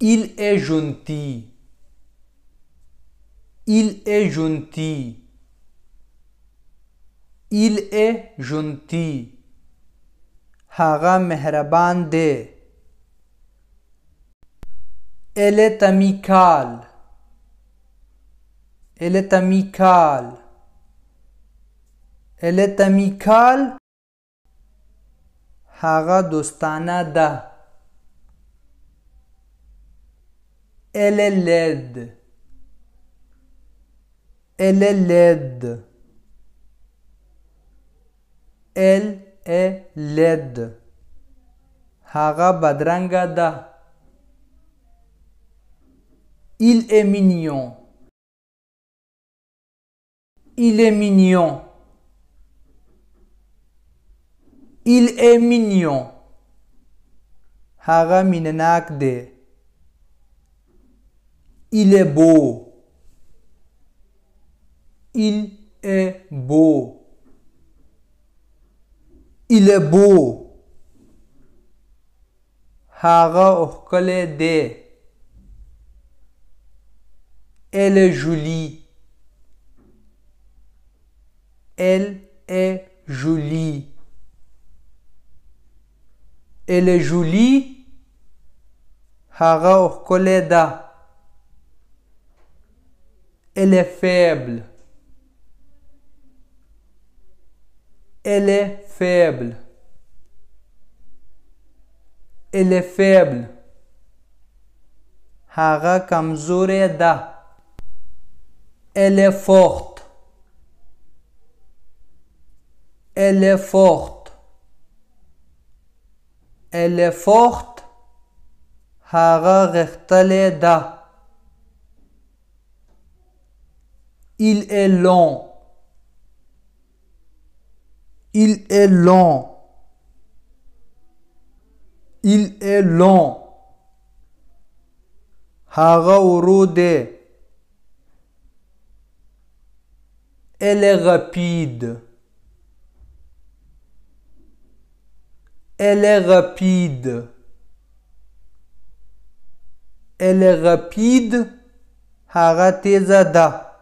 Il est gentil. Il est gentil. Il est gentil. Haga mehraban de. Elle est amicale. Elle est amicale. Elle est amicale. Haga dostana da. Elle est laide. Elle est laide. Elle est laide. Haga badranga da. Il est mignon. Il est mignon. Il est mignon. Haga minanak de. Il est beau. Il est beau. Il est beau. Haga ohkale de. Elle est jolie. Elle est jolie. Elle est jolie. Haga ohkale da. Elle est faible. Elle est faible. Elle est faible. Haga kamzore da. Elle est forte. Elle est forte. Elle est forte. Haga ghtale da. Il est long. Il est long. Il est long. Haga urode. Elle est rapide. Elle est rapide. Elle est rapide. Haga tezada.